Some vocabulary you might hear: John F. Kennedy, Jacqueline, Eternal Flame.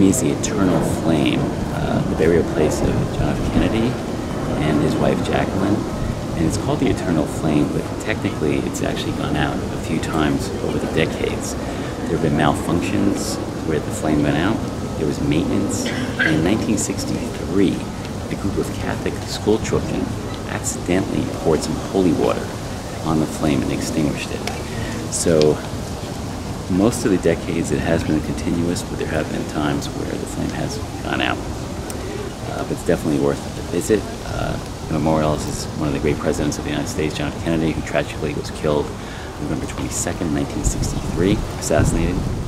me is the eternal flame, the burial place of John F. Kennedy and his wife Jacqueline. And it's called the Eternal Flame, but technically it's actually gone out a few times over the decades. There have been malfunctions where the flame went out. There was maintenance. And in 1963, a group of Catholic school children accidentally poured some holy water on the flame and extinguished it. So most of the decades it has been continuous, but there have been times where the flame has gone out. But it's definitely worth a visit. The memorial is one of the great presidents of the United States, John F. Kennedy, who tragically was killed November 22nd, 1963, assassinated.